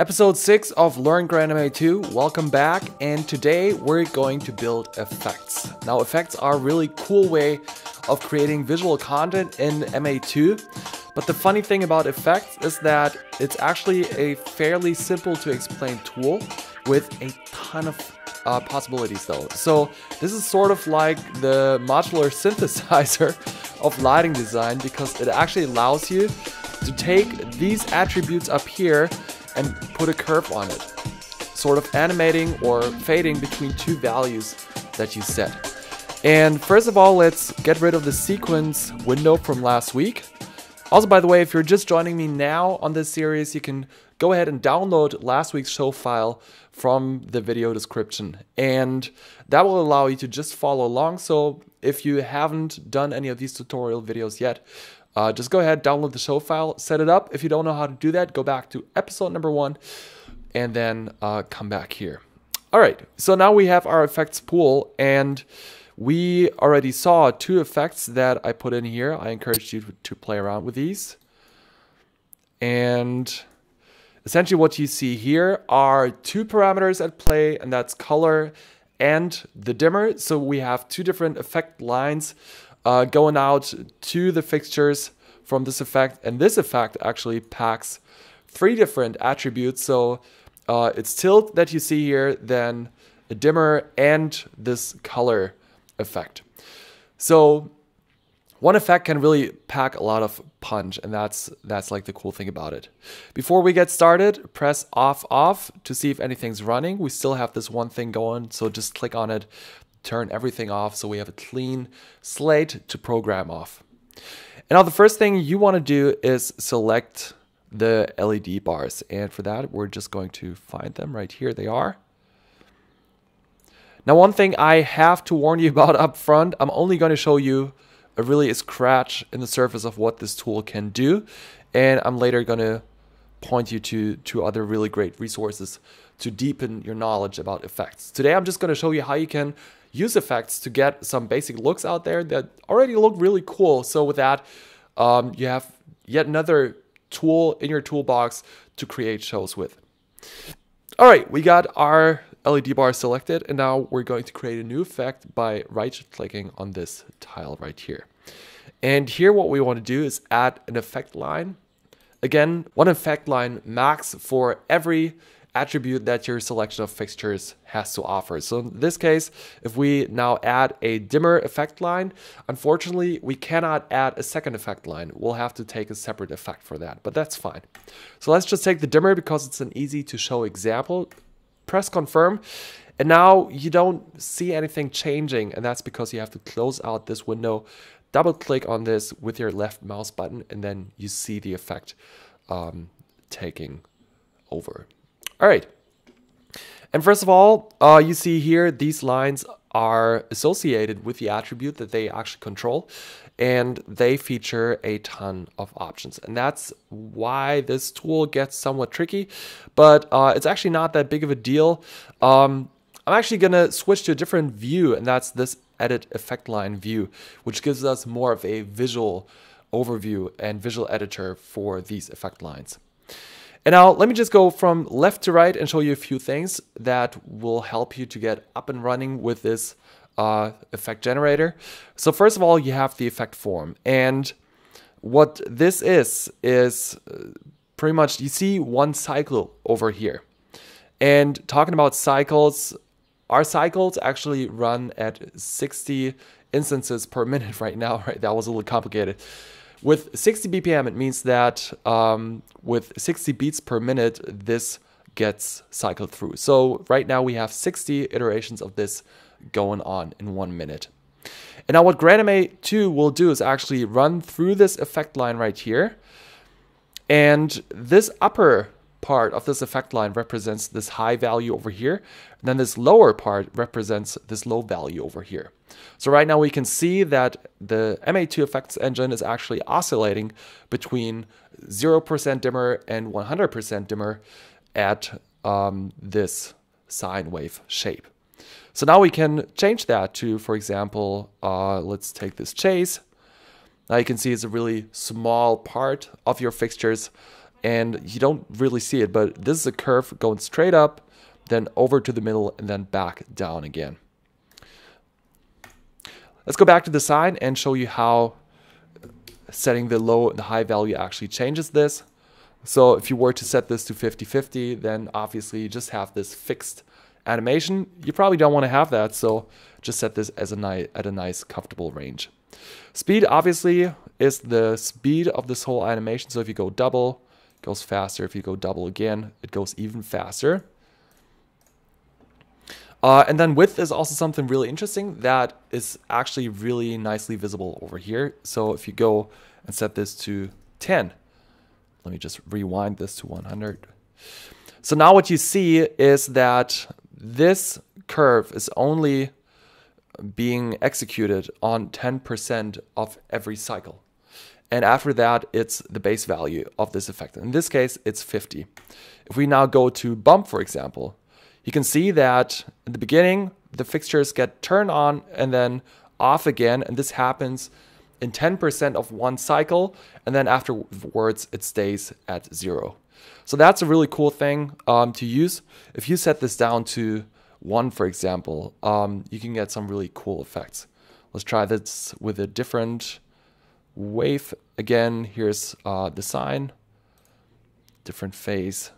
Episode 6 of Learn GrandMA2, welcome back, and today we're going to build effects. Now effects are a really cool way of creating visual content in MA2, but the funny thing about effects is that it's actually a fairly simple to explain tool with a ton of possibilities though. So this is sort of like the modular synthesizer of lighting design because it actually allows you to take these attributes up here and put a curve on it, sort of animating or fading between two values that you set. And first of all, let's get rid of the sequence window from last week. Also, by the way, if you're just joining me now on this series, you can go ahead and download last week's show file from the video description. And that will allow you to just follow along. So if you haven't done any of these tutorial videos yet, just go ahead, download the show file, set it up. If you don't know how to do that, go back to episode number 1 and then come back here. All right, so now we have our effects pool and we already saw two effects that I put in here. I encourage you to play around with these. And essentially what you see here are two parameters at play, and that's color and the dimmer. So we have two different effect lines going out to the fixtures from this effect, and this effect actually packs three different attributes. So it's tilt that you see here, then a dimmer, and this color effect. So one effect can really pack a lot of punch, and that's like the cool thing about it. Before we get started, press off to see if anything's running. We still have this one thing going, so just click on it. Turn everything off so we have a clean slate to program off. And now the first thing you want to do is select the LED bars. And for that, we're just going to find them right here. They are. Now, one thing I have to warn you about up front, I'm only going to show you a scratch in the surface of what this tool can do. And I'm later going to point you to other really great resources to deepen your knowledge about effects. Today, I'm just going to show you how you can use effects to get some basic looks out there that already look really cool. So with that, you have yet another tool in your toolbox to create shows with. All right, we got our LED bar selected, and now we're going to create a new effect by right-clicking on this tile right here. And here, what we want to do is add an effect line. Again, one effect line max for every attribute that your selection of fixtures has to offer. So in this case, if we now add a dimmer effect line, unfortunately, we cannot add a second effect line. We'll have to take a separate effect for that, but that's fine. So let's just take the dimmer because it's an easy to show example. Press confirm, and now you don't see anything changing, and that's because you have to close out this window, double click on this with your left mouse button, and then you see the effect taking over. All right, and first of all, you see here these lines are associated with the attribute that they actually control, and they feature a ton of options. And that's why this tool gets somewhat tricky, but it's actually not that big of a deal. I'm actually gonna switch to a different view, and that's this edit effect line view, which gives us more of a visual overview and visual editor for these effect lines. And now let me just go from left to right and show you a few things that will help you to get up and running with this effect generator. So first of all, you have the effect form. And what this is pretty much, you see one cycle over here. And talking about cycles, our cycles actually run at 60 instances per minute right now, right? That was a little complicated. With 60 BPM, it means that with 60 beats per minute, this gets cycled through. So right now we have 60 iterations of this going on in 1 minute. And now what GrandMA2 will do is actually run through this effect line right here. And this upper part of this effect line represents this high value over here. And then this lower part represents this low value over here. So right now we can see that the MA2 effects engine is actually oscillating between 0% dimmer and 100% dimmer at this sine wave shape. So now we can change that to, for example, let's take this chase. Now you can see it's a really small part of your fixtures. and you don't really see it, but this is a curve going straight up, then over to the middle, and then back down again. Let's go back to the sign and show you how setting the low and the high value actually changes this. So if you were to set this to 50-50, then obviously you just have this fixed animation. You probably don't want to have that, so just set this as at a nice comfortable range. Speed obviously is the speed of this whole animation, so if you go double, it goes faster. If you go double again, it goes even faster. And then width is also something really interesting that is actually really nicely visible over here. So if you go and set this to 10, let me just rewind this to 100. So now what you see is that this curve is only being executed on 10% of every cycle. And after that, it's the base value of this effect. In this case, it's 50. If we now go to bump, for example, you can see that in the beginning, the fixtures get turned on and then off again. And this happens in 10% of one cycle. And then afterwards, it stays at 0. So that's a really cool thing to use. If you set this down to 1, for example, you can get some really cool effects. Let's try this with a different wave. Again, here's the sign, different phase.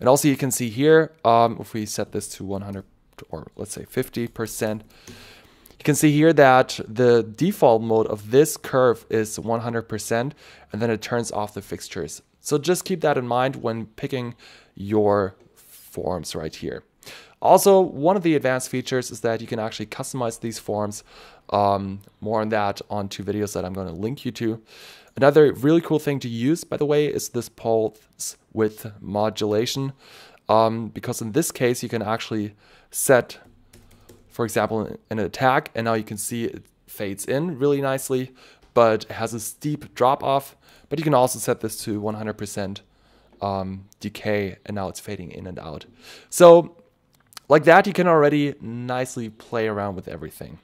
And also you can see here, if we set this to 100 or let's say 50%, you can see here that the default mode of this curve is 100% and then it turns off the fixtures. So just keep that in mind when picking your forms right here. Also, one of the advanced features is that you can actually customize these forms. More on that on 2 videos that I'm going to link you to. Another really cool thing to use, by the way, is this pulse width modulation, because in this case you can actually set, for example, an attack, and now you can see it fades in really nicely, but has a steep drop off. But you can also set this to 100% decay, and now it's fading in and out. So like that, you can already nicely play around with everything.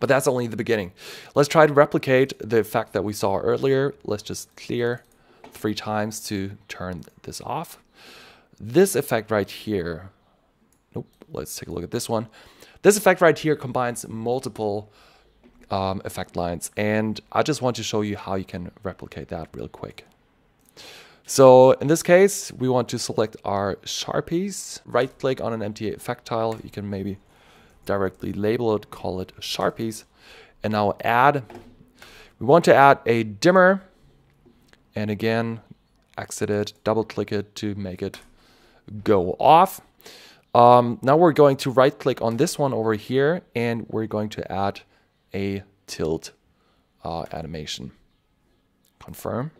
But that's only the beginning. Let's try to replicate the effect that we saw earlier. Let's just clear 3 times to turn this off. This effect right here, nope, let's take a look at this one. This effect right here combines multiple effect lines, and I just want to show you how you can replicate that real quick. So in this case, we want to select our Sharpies, right click on an empty effect tile. You can maybe directly label it, call it Sharpies, and now add. We want to add a dimmer, and again, exit it, double click it to make it go off. Now we're going to right click on this one over here, and we're going to add a tilt animation. Confirm.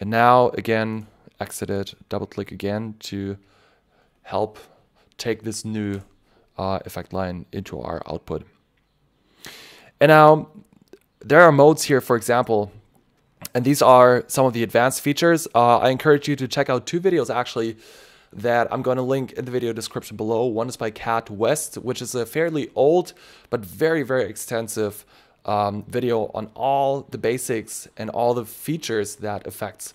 And now again, exit it, double click again to help take this new effect line into our output. And now there are modes here, for example, and these are some of the advanced features. I encourage you to check out 2 videos actually that I'm going to link in the video description below. One is by Cat West, which is a fairly old but very, very extensive video on all the basics and all the features that effects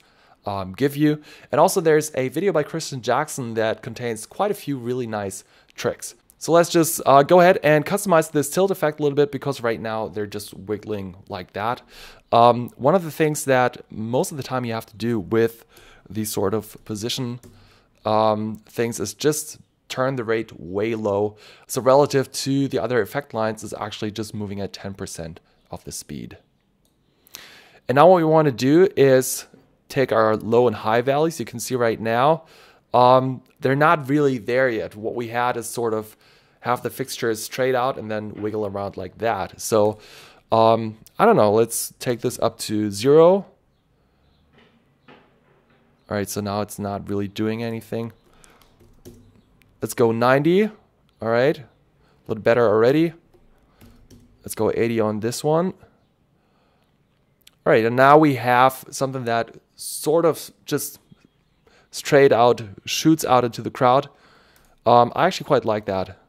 give you. And also there's a video by Christian Jackson that contains quite a few really nice tricks. So let's just go ahead and customize this tilt effect a little bit, because right now they're just wiggling like that. One of the things that most of the time you have to do with these sort of position things is just turn the rate way low. So relative to the other effect lines, is actually just moving at 10% of the speed. And now what we want to do is take our low and high values. You can see right now, they're not really there yet. What we had is sort of have the fixtures straight out and then wiggle around like that. So I don't know, let's take this up to 0. All right, so now it's not really doing anything. Let's go 90, all right, a little better already. Let's go 80 on this one. All right, and now we have something that sort of just straight out, shoots out into the crowd. I actually quite like that.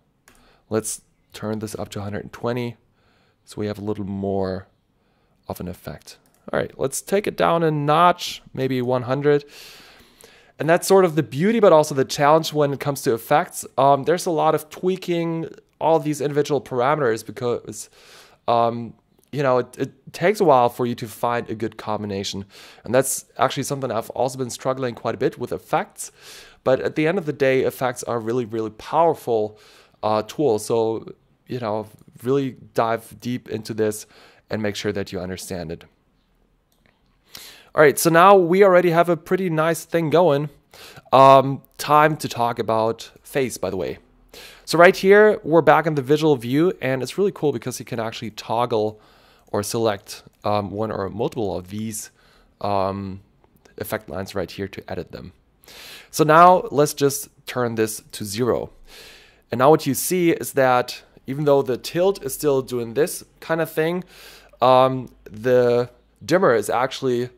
Let's turn this up to 120, so we have a little more of an effect. All right, let's take it down a notch, maybe 100. And that's sort of the beauty, but also the challenge when it comes to effects. There's a lot of tweaking all these individual parameters because, you know, it takes a while for you to find a good combination. And that's actually something I've also been struggling quite a bit with effects. But at the end of the day, effects are really, really powerful tools. So, you know, really dive deep into this and make sure that you understand it. All right, so now we already have a pretty nice thing going. Time to talk about face, by the way. So right here, we're back in the visual view, and it's really cool because you can actually toggle or select one or multiple of these effect lines right here to edit them. So now let's just turn this to 0. And now what you see is that even though the tilt is still doing this kind of thing, the dimmer is actually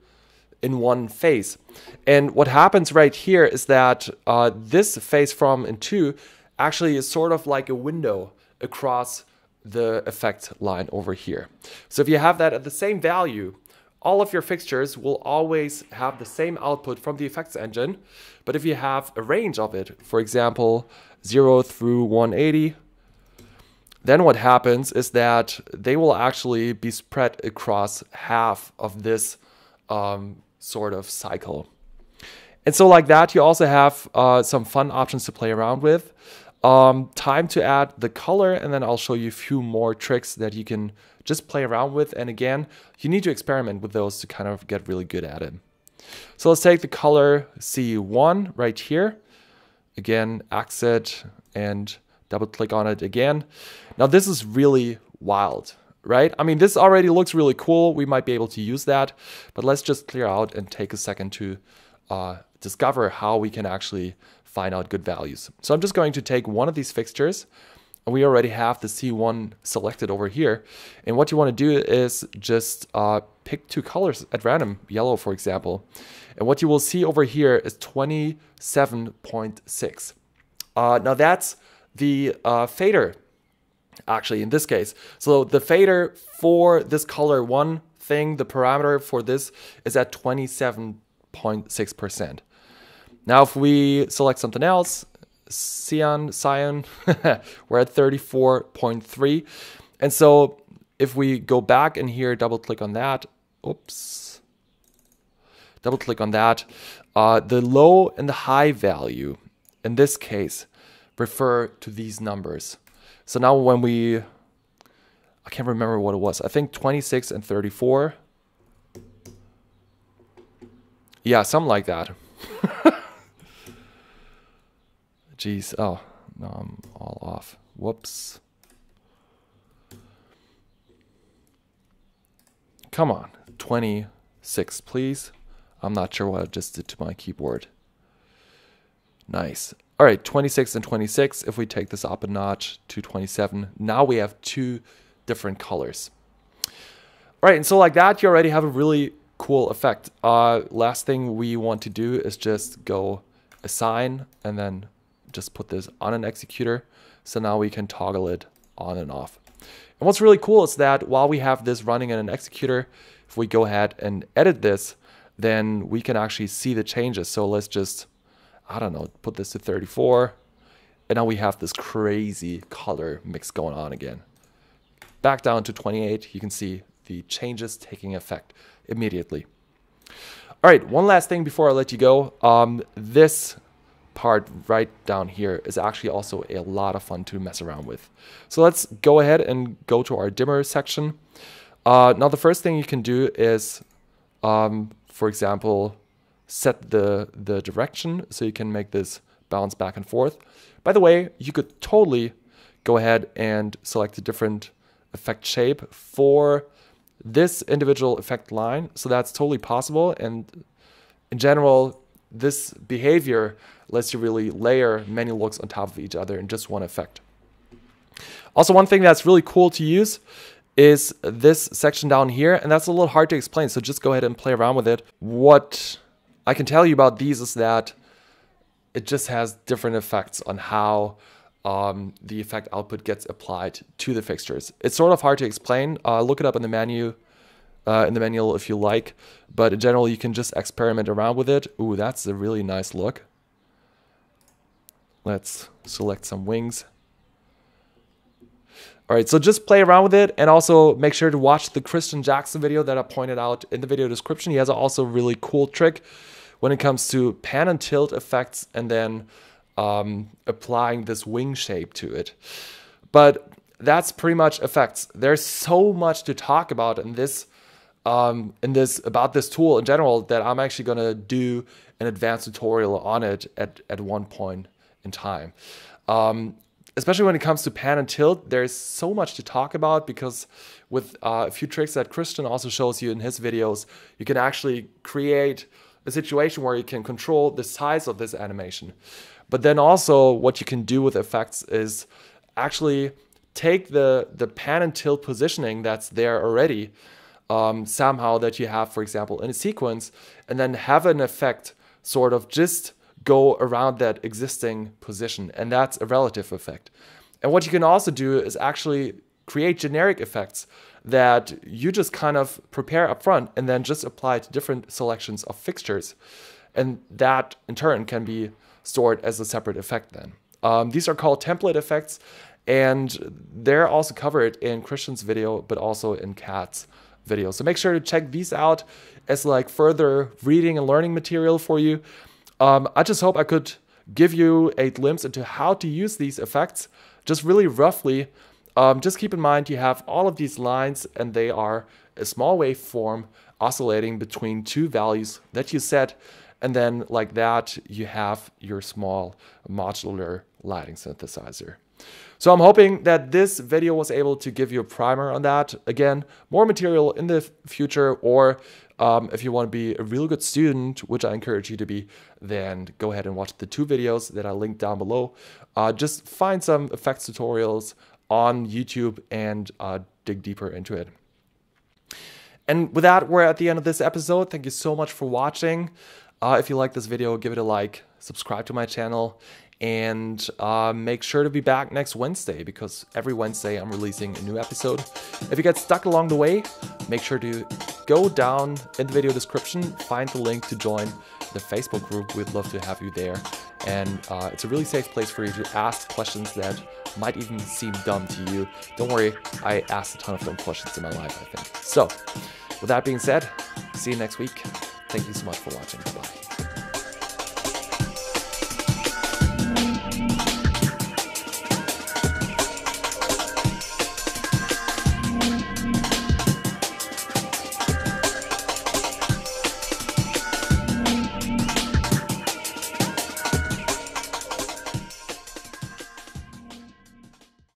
in one phase. And what happens right here is that this phase from and to actually is sort of like a window across the effect line over here. So if you have that at the same value, all of your fixtures will always have the same output from the effects engine. But if you have a range of it, for example, 0 through 180, then what happens is that they will actually be spread across half of this sort of cycle. And so like that, you also have some fun options to play around with. Time to add the color, and then I'll show you a few more tricks that you can just play around with. And again, you need to experiment with those to kind of get really good at it. So let's take the color C1 right here. Again, exit and double click on it again. Now this is really wild, right? I mean, this already looks really cool. We might be able to use that, but let's just clear out and take a second to discover how we can actually find out good values. So I'm just going to take one of these fixtures, and we already have the C1 selected over here. And what you want to do is just pick two colors at random, yellow, for example. And what you will see over here is 27.6. Now that's the fader, actually, in this case. So the fader for this color one thing, the parameter for this is at 27.6%. Now, if we select something else, cyan, we're at 34.3. And so if we go back in here, double click on that, oops, double click on that, the low and the high value in this case refer to these numbers. So now when we, I can't remember what it was. I think 26 and 34. Yeah, something like that. Jeez, oh, no, I'm all off. Whoops. Come on, 26, please. I'm not sure what I just did to my keyboard. Nice. All right, 26 and 26, if we take this up a notch to 27, now we have two different colors. All right, and so like that, you already have a really cool effect. Last thing we want to do is just go assign and then just put this on an executor. So now we can toggle it on and off. And what's really cool is that while we have this running in an executor, if we go ahead and edit this, then we can actually see the changes. So let's just, I don't know, put this to 34, and now we have this crazy color mix going on again. Back down to 28, you can see the changes taking effect immediately. All right, one last thing before I let you go. This part right down here is actually also a lot of fun to mess around with. So let's go ahead and go to our dimmer section. Now the first thing you can do is, for example, set the direction, so you can make this bounce back and forth. By the way, you could totally go ahead and select a different effect shape for this individual effect line. So that's totally possible. And in general, this behavior lets you really layer many looks on top of each other in just one effect. Also, one thing that's really cool to use is this section down here, and that's a little hard to explain. So just go ahead and play around with it. What I can tell you about these is that it just has different effects on how the effect output gets applied to the fixtures. It's sort of hard to explain. Look it up in the menu in the manual if you like, but in general you can just experiment around with it. Ooh, that's a really nice look. Let's select some wings. All right, so just play around with it, and also make sure to watch the Christian Jackson video that I pointed out in the video description. He has also a really cool trick when it comes to pan and tilt effects and then applying this wing shape to it. But that's pretty much effects. There's so much to talk about about this tool in general that I'm actually gonna do an advanced tutorial on it at one point in time. Especially when it comes to pan and tilt, there's so much to talk about, because with a few tricks that Christian also shows you in his videos, you can actually create a situation where you can control the size of this animation. But then also what you can do with effects is actually take the pan and tilt positioning that's there already somehow that you have, for example, in a sequence, and then have an effect sort of just go around that existing position, and that's a relative effect. And what you can also do is actually create generic effects that you just kind of prepare up front and then just apply to different selections of fixtures, and that in turn can be stored as a separate effect then. These are called template effects, and they're also covered in Christian's video but also in Cat's video. So make sure to check these out as like further reading and learning material for you. I just hope I could give you a glimpse into how to use these effects, just really roughly. Just keep in mind you have all of these lines, and they are a small waveform oscillating between two values that you set, and then like that you have your small modular lighting synthesizer. So I'm hoping that this video was able to give you a primer on that. Again, more material in the future, or if you want to be a real good student, which I encourage you to be, then go ahead and watch the two videos that I linked down below. Just find some effects tutorials on YouTube and dig deeper into it. And with that, we're at the end of this episode. Thank you so much for watching. If you like this video, give it a like, subscribe to my channel, and make sure to be back next Wednesday, because every Wednesday I'm releasing a new episode. If you get stuck along the way, make sure to go down in the video description, find the link to join the Facebook group. We'd love to have you there, and it's a really safe place for you to ask questions that might even seem dumb to you. Don't worry, I asked a ton of dumb questions in my life, I think. So with that being said, see you next week. Thank you so much for watching. Bye.